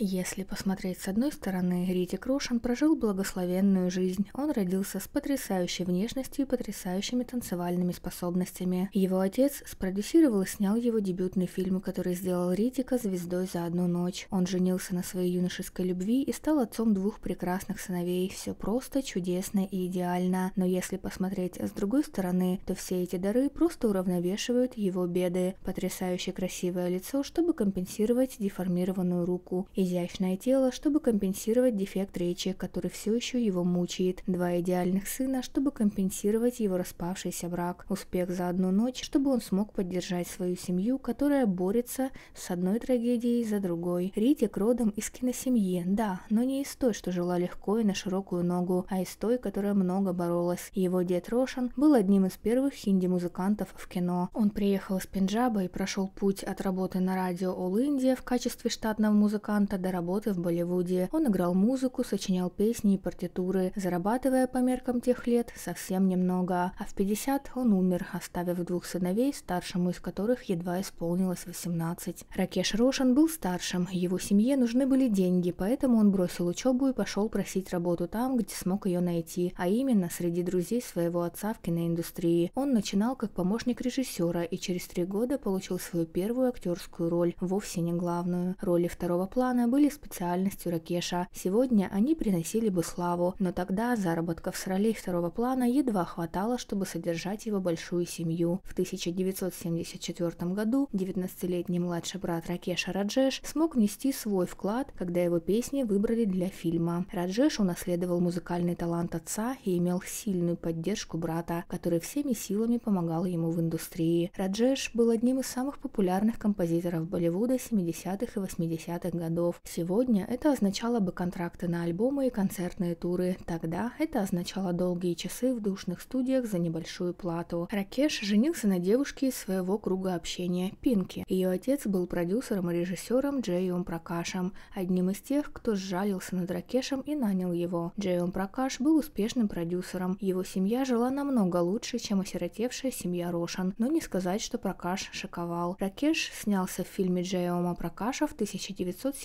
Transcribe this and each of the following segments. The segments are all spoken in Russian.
Если посмотреть с одной стороны, Ритик Рошан прожил благословенную жизнь. Он родился с потрясающей внешностью и потрясающими танцевальными способностями. Его отец спродюсировал и снял его дебютный фильм, который сделал Ритика звездой за одну ночь. Он женился на своей юношеской любви и стал отцом двух прекрасных сыновей. Все просто, чудесно и идеально. Но если посмотреть с другой стороны, то все эти дары просто уравновешивают его беды. Потрясающе красивое лицо, чтобы компенсировать деформированную руку. Изящное тело, чтобы компенсировать дефект речи, который все еще его мучает. Два идеальных сына, чтобы компенсировать его распавшийся брак. Успех за одну ночь, чтобы он смог поддержать свою семью, которая борется с одной трагедией за другой. Ритик родом из киносемьи, да, но не из той, что жила легко и на широкую ногу, а из той, которая много боролась. Его дед Рошан был одним из первых хинди-музыкантов в кино. Он приехал из Пенджаба и прошел путь от работы на радио All India в качестве штатного музыканта до работы в Болливуде. Он играл музыку, сочинял песни и партитуры, зарабатывая по меркам тех лет совсем немного. А в 50 он умер, оставив двух сыновей, старшему из которых едва исполнилось 18. Ракеш Рошан был старшим, его семье нужны были деньги, поэтому он бросил учебу и пошел просить работу там, где смог ее найти, а именно среди друзей своего отца в киноиндустрии. Он начинал как помощник режиссера и через 3 года получил свою первую актерскую роль, вовсе не главную. Роли второго плана были специальностью Ракеша. Сегодня они приносили бы славу, но тогда заработков с ролей второго плана едва хватало, чтобы содержать его большую семью. В 1974 году 19-летний младший брат Ракеша Раджеш смог внести свой вклад, когда его песни выбрали для фильма. Раджеш унаследовал музыкальный талант отца и имел сильную поддержку брата, который всеми силами помогал ему в индустрии. Раджеш был одним из самых популярных композиторов Болливуда 70-х и 80-х годов. Сегодня это означало бы контракты на альбомы и концертные туры. Тогда это означало долгие часы в душных студиях за небольшую плату. Ракеш женился на девушке из своего круга общения – Пинки. Ее отец был продюсером и режиссером Джей Ом Прокашем, одним из тех, кто сжалился над Ракешем и нанял его. Джей Ом Прокаш был успешным продюсером. Его семья жила намного лучше, чем осиротевшая семья Рошан, но не сказать, что Прокаш шиковал. Ракеш снялся в фильме Джей Ома Прокаша в 1970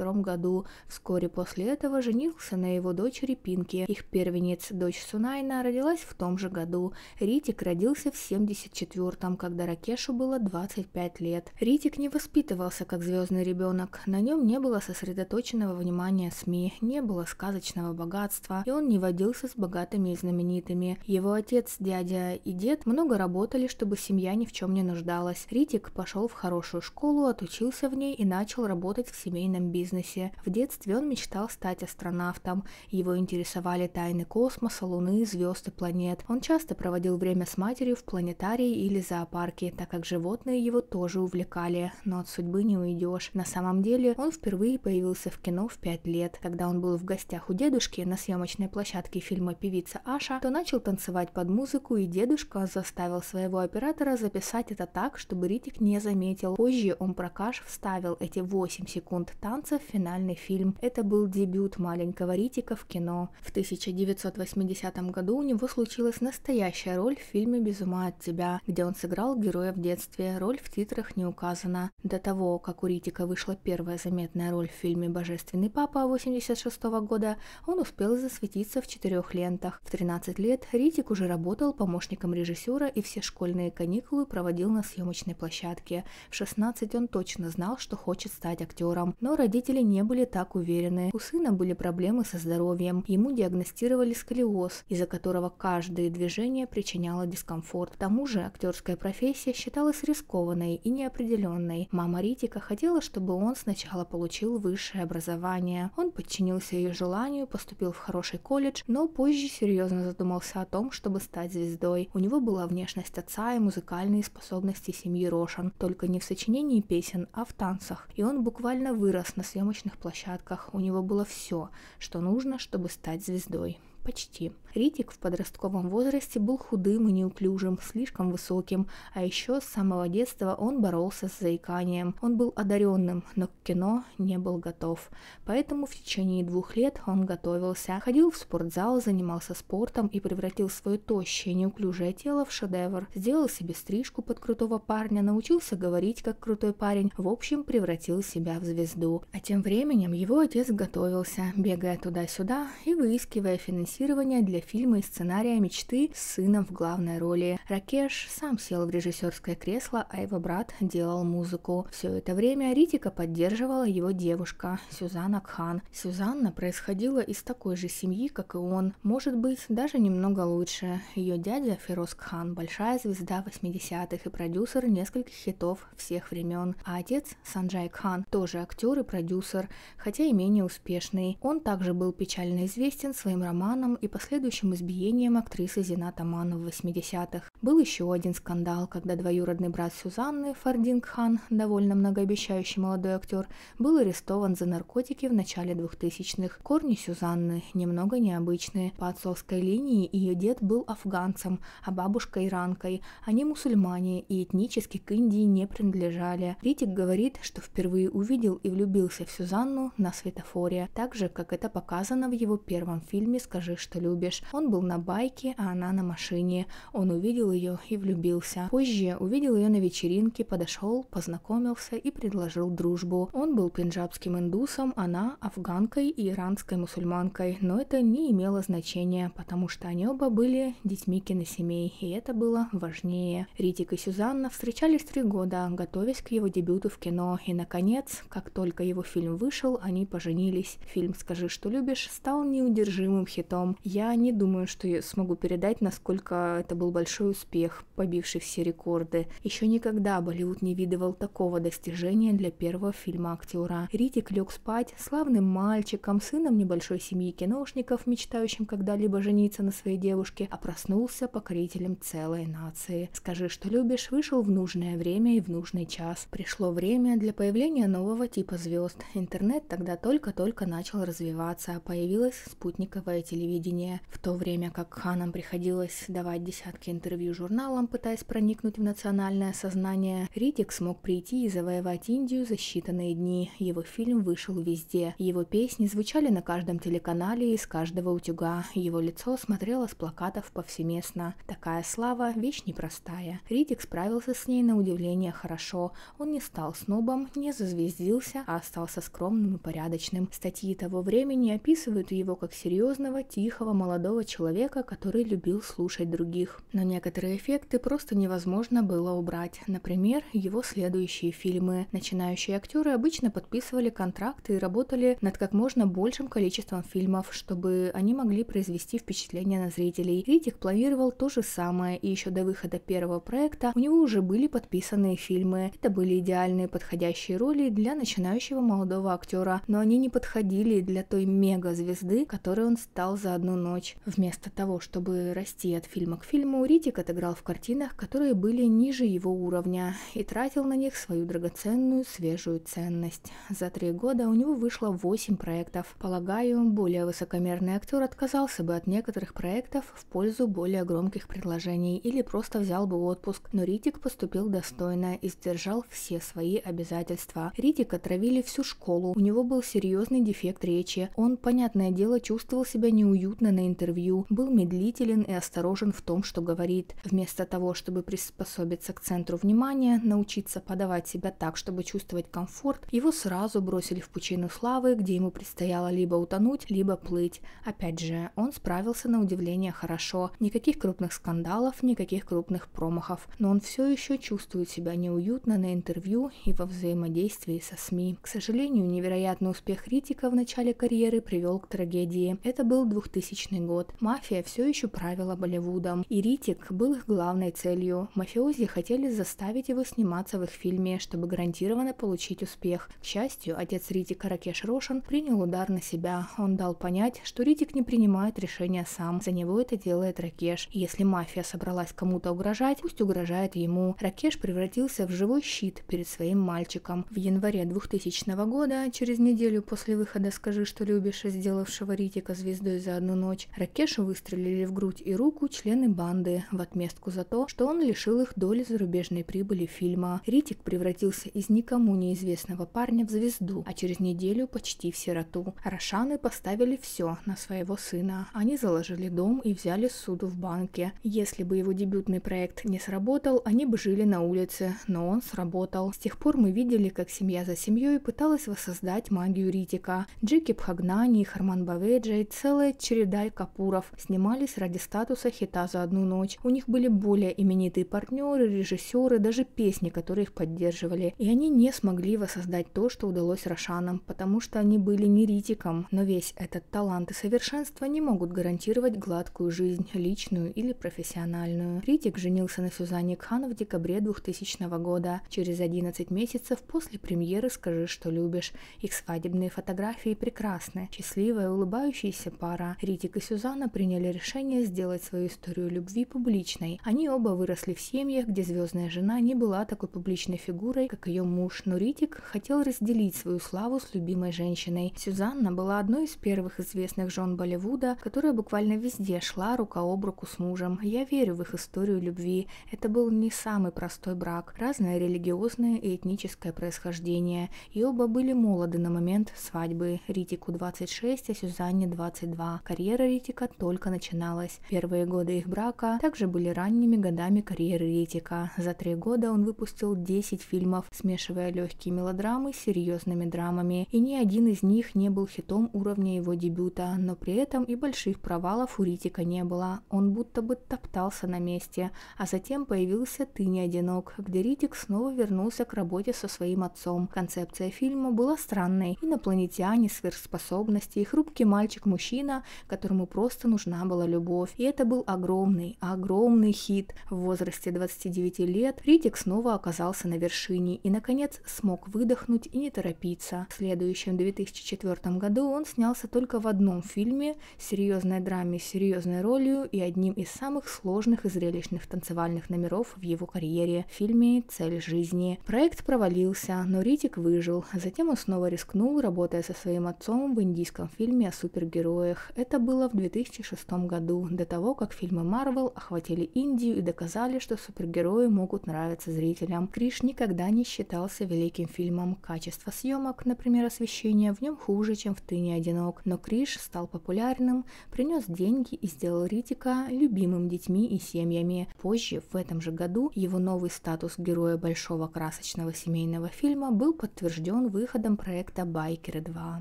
году. Вскоре после этого женился на его дочери Пинки. Их первенец, дочь Сунайна, родилась в том же году. Ритик родился в 74-м, когда Ракешу было 25 лет. Ритик не воспитывался как звездный ребенок. На нем не было сосредоточенного внимания СМИ, не было сказочного богатства, и он не водился с богатыми и знаменитыми. Его отец, дядя и дед много работали, чтобы семья ни в чем не нуждалась. Ритик пошел в хорошую школу, отучился в ней и начал работать в семейном бизнесе. В детстве он мечтал стать астронавтом. Его интересовали тайны космоса, Луны, звезд и планет. Он часто проводил время с матерью в планетарии или зоопарке, так как животные его тоже увлекали. Но от судьбы не уйдешь. На самом деле он впервые появился в кино в 5 лет. Когда он был в гостях у дедушки на съемочной площадке фильма «Певица Аша», то начал танцевать под музыку, и дедушка заставил своего оператора записать это так, чтобы Ритик не заметил. Позже он Прокаш вставил эти 8 секунд танцев в финальный фильм. Это был дебют маленького Ритика в кино. В 1980 году у него случилась настоящая роль в фильме «Без ума от тебя», где он сыграл героя в детстве. Роль в титрах не указана. До того, как у Ритика вышла первая заметная роль в фильме «Божественный папа» 1986 года, он успел засветиться в 4 лентах. В 13 лет Ритик уже работал помощником режиссера и все школьные каникулы проводил на съемочной площадке. В 16 он точно знал, что хочет стать актером, но родители не были так уверены. У сына были проблемы со здоровьем. Ему диагностировали сколиоз, из-за которого каждое движение причиняло дискомфорт. К тому же актерская профессия считалась рискованной и неопределенной. Мама Ритика хотела, чтобы он сначала получил высшее образование. Он подчинился ее желанию, поступил в хороший колледж, но позже серьезно задумался о том, чтобы стать звездой. У него была внешность отца и музыкальные способности семьи Рошан, только не в сочинении песен, а в танцах. И он буквально вырос на съемочных площадках. У него было все, что нужно, чтобы стать звездой. Почти. Ритик в подростковом возрасте был худым и неуклюжим, слишком высоким, а еще с самого детства он боролся с заиканием. Он был одаренным, но к кино не был готов. Поэтому в течение 2 лет он готовился, ходил в спортзал, занимался спортом и превратил свое тощее, неуклюжее тело в шедевр. Сделал себе стрижку под крутого парня, научился говорить как крутой парень, в общем, превратил себя в звезду. А тем временем его отец готовился, бегая туда-сюда и выискивая финансирование для фильма и сценария мечты с сыном в главной роли. Ракеш сам сел в режиссерское кресло, а его брат делал музыку. Все это время Ритика поддерживала его девушка Сюзанна Кхан. Сюзанна происходила из такой же семьи, как и он, может быть, даже немного лучше. Ее дядя Фироз Хан — большая звезда 80-х и продюсер нескольких хитов всех времен, а отец Санджай Хан тоже актер и продюсер, хотя и менее успешный. Он также был печально известен своим романом и последующим избиением актрисы Зинат Аман в 80-х. Был еще один скандал, когда двоюродный брат Сюзанны, Фардин Хан, довольно многообещающий молодой актер, был арестован за наркотики в начале 2000-х. Корни Сюзанны немного необычные. По отцовской линии ее дед был афганцем, а бабушка иранкой. Они мусульмане и этнически к Индии не принадлежали. Ритик говорит, что впервые увидел и влюбился в Сюзанну на светофоре, так же, как это показано в его первом фильме «Скажи, что любишь». Он был на байке, а она на машине. Он увидел ее и влюбился. Позже увидел ее на вечеринке, подошел, познакомился и предложил дружбу. Он был пенджабским индусом, она афганкой и иранской мусульманкой, но это не имело значения, потому что они оба были детьми киносемей, и это было важнее. Ритик и Сюзанна встречались 3 года, готовясь к его дебюту в кино, и наконец, как только его фильм вышел, они поженились. Фильм «Скажи, что любишь» стал неудержимым хитом. Я не думаю, что я смогу передать, насколько это был большой успех, побивший все рекорды. Еще никогда Болливуд не видывал такого достижения для первого фильма актера. Ритик лег спать славным мальчиком, сыном небольшой семьи киношников, мечтающим когда-либо жениться на своей девушке, а проснулся покорителем целой нации. «Скажи, что любишь» вышел в нужное время и в нужный час. Пришло время для появления нового типа звезд. Интернет тогда только-только начал развиваться, появилось спутниковое телевидение. В то время как Ханам приходилось давать десятки интервью журналам, пытаясь проникнуть в национальное сознание, Ритик смог прийти и завоевать Индию за считанные дни. Его фильм вышел везде. Его песни звучали на каждом телеканале и с каждого утюга. Его лицо смотрело с плакатов повсеместно. Такая слава — вещь непростая. Ритик справился с ней на удивление хорошо. Он не стал снобом, не зазвездился, а остался скромным и порядочным. Статьи того времени описывают его как серьезного, тихого, молодого человека, который любил слушать других. Но некоторые эффекты просто невозможно было убрать. Например, его следующие фильмы. Начинающие актеры обычно подписывали контракты и работали над как можно большим количеством фильмов, чтобы они могли произвести впечатление на зрителей. Ритик планировал то же самое, и еще до выхода первого проекта у него уже были подписанные фильмы. Это были идеальные подходящие роли для начинающего молодого актера, но они не подходили для той мега-звезды, которой он стал за одну ночь. Вместо того, чтобы расти от фильма к фильму, Ритик отыграл в картинах, которые были ниже его уровня, и тратил на них свою драгоценную свежую ценность. За 3 года у него вышло 8 проектов. Полагаю, более высокомерный актер отказался бы от некоторых проектов в пользу более громких предложений или просто взял бы отпуск, но Ритик поступил достойно и сдержал все свои обязательства. Ритика травили всю школу, у него был серьезный дефект речи, он, понятное дело, чувствовал себя неуютно на интервью, был медлителен и осторожен в том, что говорит. Вместо того, чтобы приспособиться к центру внимания, научиться подавать себя так, чтобы чувствовать комфорт, его сразу бросили в пучину славы, где ему предстояло либо утонуть, либо плыть. Опять же, он справился на удивление хорошо. Никаких крупных скандалов, никаких крупных промахов. Но он все еще чувствует себя неуютно на интервью и во взаимодействии со СМИ. К сожалению, невероятный успех Ритика в начале карьеры привел к трагедии. Это был 2000 год. Мафия все еще правила Болливудом, и Ритик был их главной целью. Мафиози хотели заставить его сниматься в их фильме, чтобы гарантированно получить успех. К счастью, отец Ритика, Ракеш Рошан, принял удар на себя. Он дал понять, что Ритик не принимает решения сам, за него это делает Ракеш. Если мафия собралась кому-то угрожать, пусть угрожает ему. Ракеш превратился в живой щит перед своим мальчиком. В январе 2000 года, через неделю после выхода «Скажи, что любишь», сделавшего Ритика звездой за за одну ночь. Ракешу выстрелили в грудь и руку члены банды в отместку за то, что он лишил их доли зарубежной прибыли фильма. Ритик превратился из никому неизвестного парня в звезду, а через неделю почти в сироту. Рошаны поставили все на своего сына. Они заложили дом и взяли суду в банке. Если бы его дебютный проект не сработал, они бы жили на улице, но он сработал. С тех пор мы видели, как семья за семьей пыталась воссоздать магию Ритика. Джики Бхагнани, Харман Баведжа и целая череда Капуров снимались ради статуса хита за одну ночь. У них были более именитые партнеры, режиссеры, даже песни, которые их поддерживали. И они не смогли воссоздать то, что удалось Рошанам, потому что они были не Ритиком. Но весь этот талант и совершенство не могут гарантировать гладкую жизнь, личную или профессиональную. Ритик женился на Сюзанне Кхан в декабре 2000 года, через 11 месяцев после премьеры «Скажи, что любишь». Их свадебные фотографии прекрасны. Счастливая, улыбающаяся пара. Ритик и Сюзанна приняли решение сделать свою историю любви публичной. Они оба выросли в семьях, где звездная жена не была такой публичной фигурой, как ее муж, но Ритик хотел разделить свою славу с любимой женщиной. Сюзанна была одной из первых известных жен Болливуда, которая буквально везде шла рука об руку с мужем. Я верю в их историю любви. Это был не самый простой брак. Разное религиозное и этническое происхождение. И оба были молоды на момент свадьбы. Ритику 26, а Сюзанне 22. Карьера Ритика только начиналась. Первые годы их брака также были ранними годами карьеры Ритика. За 3 года он выпустил 10 фильмов, смешивая легкие мелодрамы с серьезными драмами. И ни один из них не был хитом уровня его дебюта, но при этом и больших провалов у Ритика не было. Он будто бы топтался на месте. А затем появился «Ты не одинок», где Ритик снова вернулся к работе со своим отцом. Концепция фильма была странной. Инопланетяне, сверхспособности и хрупкий мальчик-мужчина, которому просто нужна была любовь. И это был огромный хит. В возрасте 29 лет Ритик снова оказался на вершине и, наконец, смог выдохнуть и не торопиться. В следующем 2004 году он снялся только в одном фильме, серьезной драме с серьезной ролью и одним из самых сложных и зрелищных танцевальных номеров в его карьере – в фильме «Цель жизни». Проект провалился, но Ритик выжил. Затем он снова рискнул, работая со своим отцом в индийском фильме о супергероях. Это было в 2006 году, до того, как фильмы Marvel охватили Индию и доказали, что супергерои могут нравиться зрителям. Криш никогда не считался великим фильмом. Качество съемок, например, освещения, в нем хуже, чем в «Ты не одинок». Но Криш стал популярным, принес деньги и сделал Ритика любимым детьми и семьями. Позже, в этом же году, его новый статус героя большого красочного семейного фильма был подтвержден выходом проекта «Байкеры 2».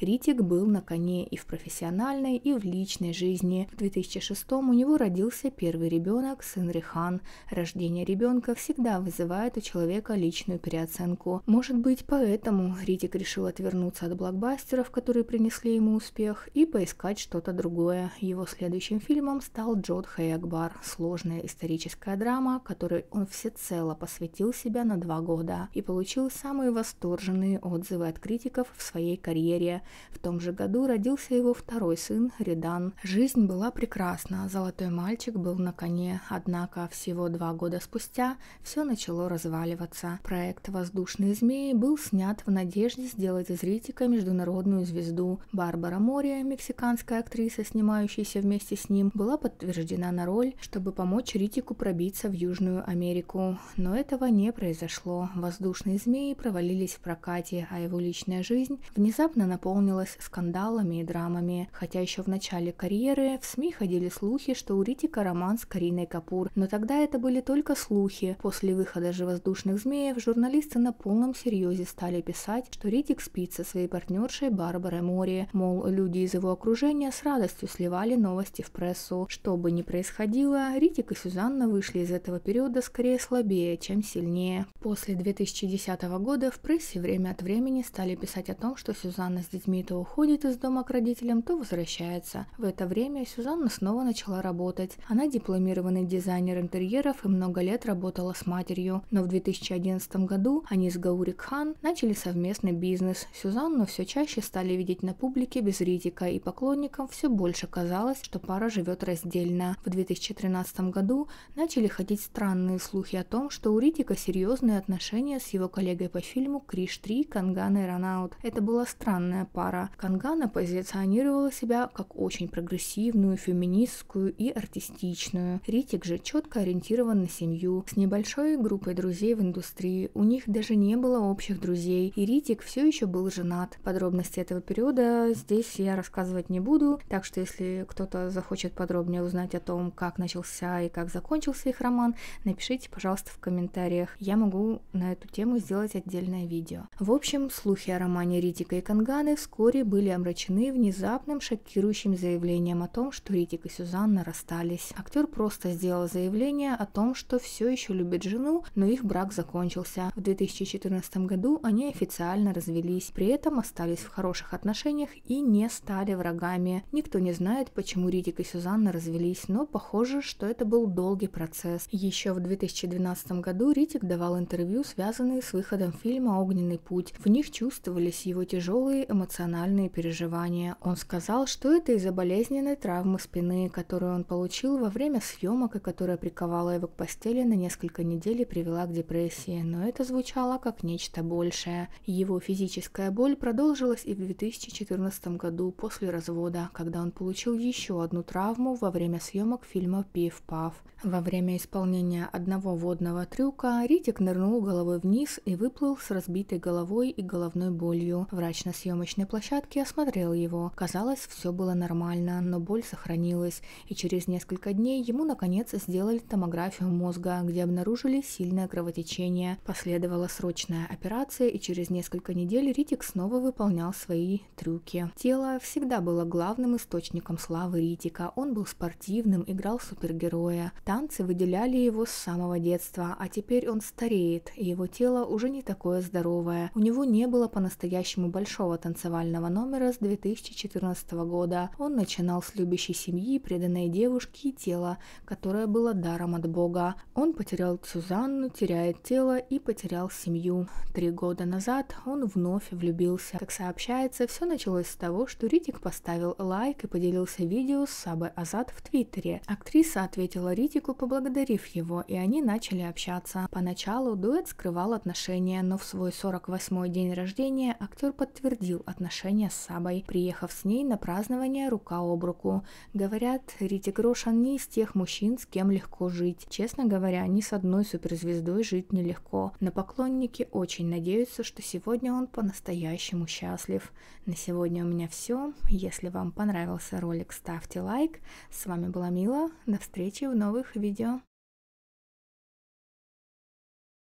Ритик был на коне и в профессиональной, и в личной жизни. В 2006 у него родился первый ребенок, сын Рихан. Рождение ребенка всегда вызывает у человека личную переоценку. Может быть, поэтому Ритик решил отвернуться от блокбастеров, которые принесли ему успех, и поискать что-то другое. Его следующим фильмом стал «Джодха Акбар» — сложная историческая драма, которой он всецело посвятил себя на 2 года и получил самые восторженные отзывы от критиков в своей карьере. В том же году родился его второй сын Ридан. Жизнь была прекрасна, золотой мальчик был на коне, однако всего 2 года спустя все начало разваливаться. Проект «Воздушные змеи» был снят в надежде сделать из Ритика международную звезду. Барбара Мори, мексиканская актриса, снимающаяся вместе с ним, была подтверждена на роль, чтобы помочь Ритику пробиться в Южную Америку. Но этого не произошло. «Воздушные змеи» провалились в прокате, а его личная жизнь внезапно наполнилась скандалами и драмами. Хотя еще в начале карьеры в СМИ ходили слухи, что у Ритика роман с Кариной Капур. Но тогда это были только слухи. После выхода же «Воздушных змеев» журналисты на полном серьезе стали писать, что Ритик спит со своей партнершей Барбарой Мори. Мол, люди из его окружения с радостью сливали новости в прессу. Что бы ни происходило, Ритик и Сюзанна вышли из этого периода скорее слабее, чем сильнее. После 2010 года в прессе время от времени стали писать о том, что Сюзанна с детьми то уходит из дома к родителям, то возвращается. В это время Сюзанна снова начала работать. Она дипломированный дизайнер интерьеров и много лет работала с матерью. Но в 2011 году они с Гаури Хан начали совместный бизнес. Сюзанну все чаще стали видеть на публике без Ритика, и поклонникам все больше казалось, что пара живет раздельно. В 2013 году начали ходить странные слухи о том, что у Ритика серьезные отношения с его коллегой по фильму «Криш-3» Канганой Ронаут. Это была странная пара. Кангана позиционировала себя как очень прогрессивную, феминистскую и артистичную. Ритик же четко ориентирован на семью. С небольшой группой друзей в индустрии, у них даже не было общих друзей, и Ритик все еще был женат. Подробности этого периода здесь я рассказывать не буду, так что если кто-то захочет подробнее узнать о том, как начался и как закончился их роман, напишите, пожалуйста, в комментариях. Я могу на эту тему сделать отдельное видео. В общем, слухи о романе Ритика и Канганы вскоре были омрачены внезапным шокирующим заявлением о том, что Ритик и Сюзанна расстались. Актер просто сделал заявление о том, что все еще любит жену, но их брак закончился. В 2014 году они официально развелись, при этом остались в хороших отношениях и не стали врагами. Никто не знает, почему Ритик и Сюзанна развелись, но похоже, что это был долгий процесс. Еще в 2012 году Ритик давал интервью, связанные с выходом фильма «Огненный путь». В них чувствовались его тяжелые эмоциональные переживания. Он сказал, что это из-за болезненной травмы спины, которую он получил во время съемок и которая приковала его к постели на несколько недель и привела к депрессии, но это звучало как нечто большее. Его физическая боль продолжилась и в 2014 году после развода, когда он получил еще одну травму во время съемок фильма «Пиф-паф». Во время исполнения одного водного трюка Ритик нырнул головой вниз и выплыл с разбитой головой и головной болью. Врач на съемочной площадке осмотрел его. Казалось, все было нормально, но боль сохранилась, и через несколько дней ему наконец сделали томографию мозга, где обнаружили сильное кровотечение. Последовала срочная операция, и через несколько недель Ритик снова выполнял свои трюки. Тело всегда было главным источником славы Ритика. Он был спортивным, играл супергероя. Танцы выделяли его с самого детства, а теперь он стареет, и его тело уже не такое здоровое. У него не было по-настоящему большого танцевального номера с 2014 года. Он начинал с любящей семьи, преданной девушки и тела, которое было даром от Бога. Он потерял Сюзанну, теряет тело и потерял семью. 3 года назад он вновь влюбился. Как сообщается, все началось с того, что Ритик поставил лайк и поделился видео с Сабой Азад в Твиттере. Актриса ответила Ритику, поблагодарив его, и они начали общаться. Поначалу дуэт скрывал отношения, но в свой 48-й день рождения актер подтвердил отношения с Сабой, приехав с ней на празднование рука об руку. Говорят, Ритик Рошан не из тех мужчин, с кем легко жить. Честно говоря, ни с одной суперзвездой жить нелегко, но поклонники очень надеются, что сегодня он по-настоящему счастлив. На сегодня у меня все. Если вам понравился ролик, ставьте лайк. С вами была Мила. До встречи в новых видео.